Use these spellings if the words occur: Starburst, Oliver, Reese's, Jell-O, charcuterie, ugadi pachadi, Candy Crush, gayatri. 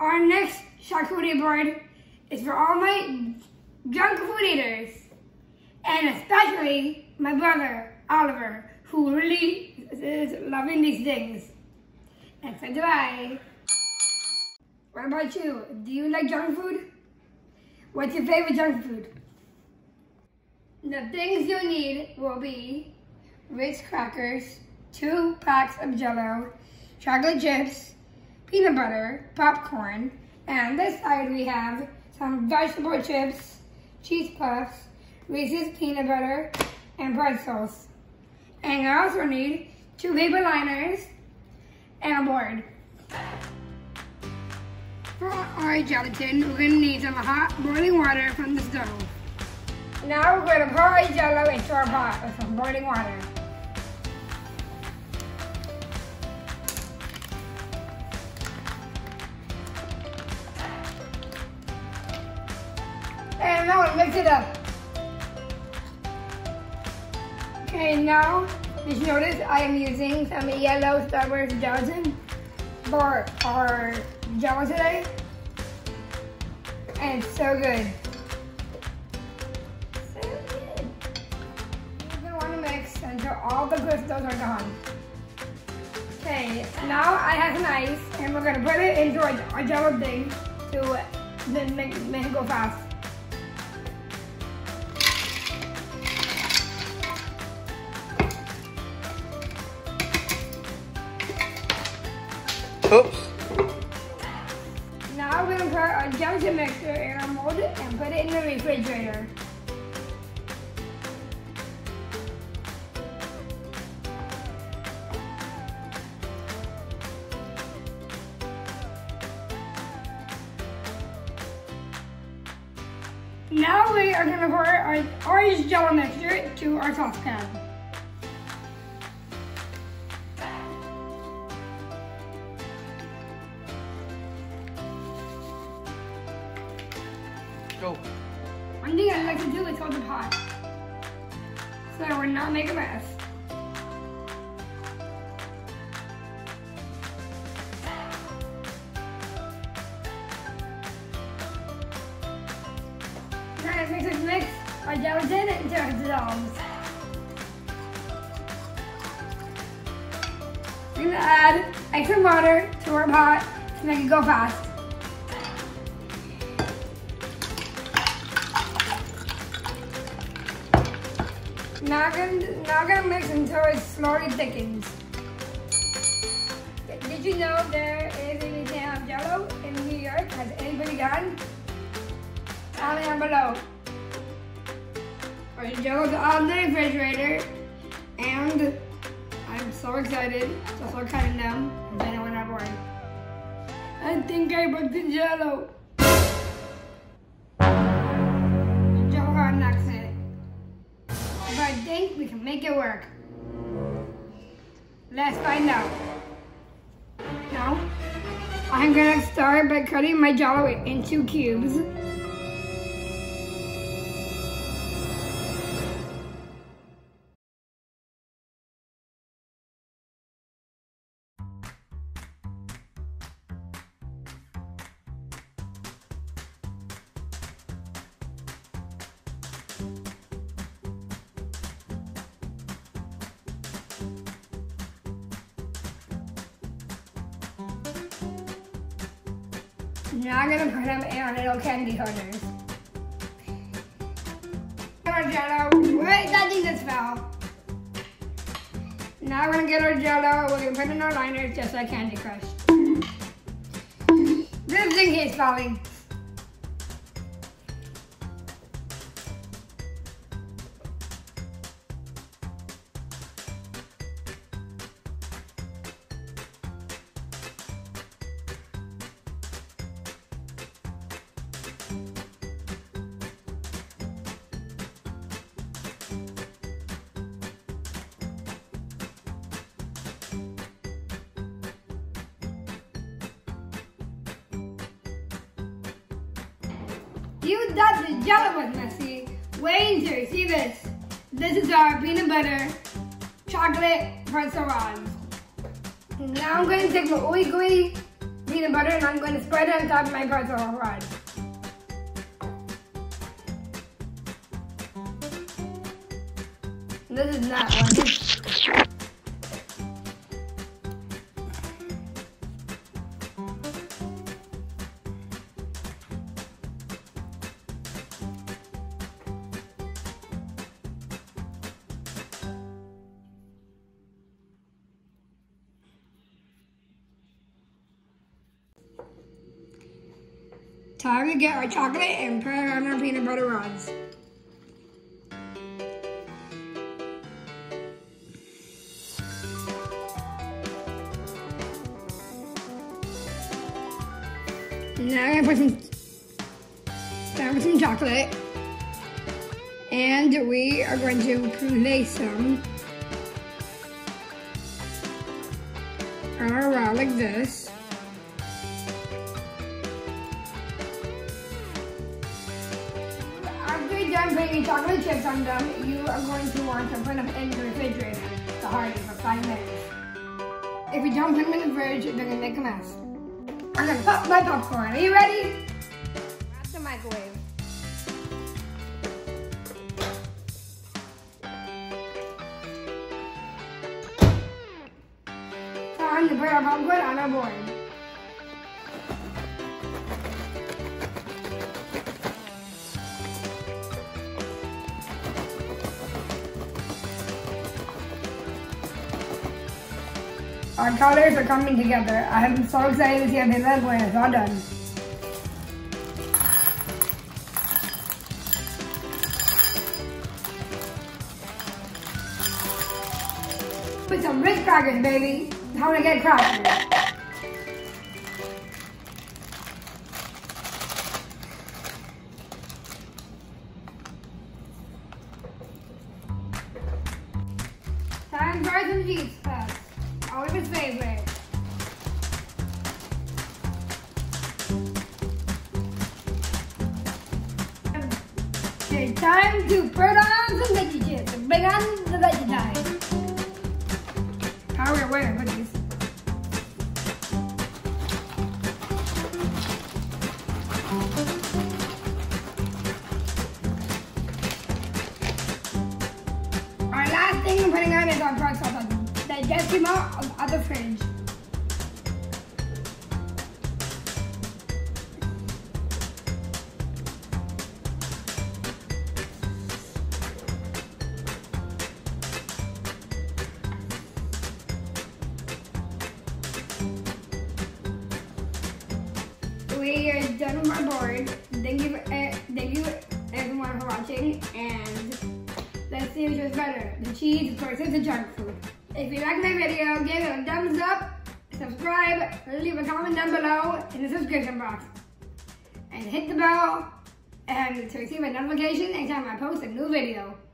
Our next charcuterie board is for all my junk food eaters, and especially my brother, Oliver, who really is loving these things. And so do I. What about you? Do you like junk food? What's your favorite junk food? The things you need will be Ritz crackers, 2 packs of Jell-O, chocolate chips, peanut butter, popcorn, and this side we have some vegetable chips, cheese puffs, Reese's peanut butter, and pretzels. And I also need 2 paper liners and a board. For our gelatin, we're going to need some hot boiling water from the stove. Now we're going to pour our Jell-O into our pot with some boiling water. And now we'll mix it up. Okay, now, just notice I am using some yellow Starburst gelatin for our Jell-O today. And it's so good. So good. You're going to want to mix until all the crystals are gone. Okay, now I have some ice, and we're going to put it into our Jell-O thing to then make it go fast. Oops. Now we're going to put our gelatin mixture in our mold and put it in the refrigerator. Now we are going to pour our orange Jell-O mixture to our saucepan. Go. One thing I like to do is hold the pot so that we're not making a mess. Now mix our gelatin until it dissolves. We're going to add eggs and water to our pot to make it go fast. Now I'm gonna mix until it slowly thickens. Did you know there is a museum of Jell-O in New York? Has anybody gone? Comment down below. Our Jell-O's on the refrigerator, and I'm so excited. It's also kind of numb. And then I went on board. I think I broke the Jell-O. I think we can make it work. Let's find out. Now, I'm gonna start by cutting my Jell-O into cubes. Now I'm gonna put them in our little candy holders. Get our Jell-O. Wait, that thing just fell. Now we're gonna get our Jell-O. We're gonna put it in our liners just like Candy Crush. This thing keeps falling. You thought the Jell-O was messy. Wait until you see this. This is our peanut butter chocolate pretzel rods. Now I'm going to take my ooey gooey peanut butter and I'm going to spread it on top of my pretzel rod. This is not one. Time to get our chocolate and put it on our peanut butter rods. Now I'm going to put some chocolate. And we are going to place them on our rod like this. After you're done putting chocolate chips on them, you are going to want to put them in the refrigerator to harden for 5 minutes. If you don't put them in the fridge, they're going to make a mess. I'm gonna pop my popcorn. Are you ready? Wrap the microwave. Time to put our popcorn on our board. Our colors are coming together. I'm so excited to see how they look when it's all done. Put some Ritz crackers, baby. Time to get crackers. Time for some cheese puffs. Oliver's favorite. Okay, time to put on some veggie chips. Bring on the veggie time. How are we wearing hoodies? Our last thing we're putting on is our pretzel sauce. It just came out of the fridge. We are done with our board. Thank you everyone for watching, and let's see which was better. The cheese versus the junk food. If you like my video, give it a thumbs up, subscribe, leave a comment down below in the subscription box, and hit the bell to receive a notification anytime I post a new video.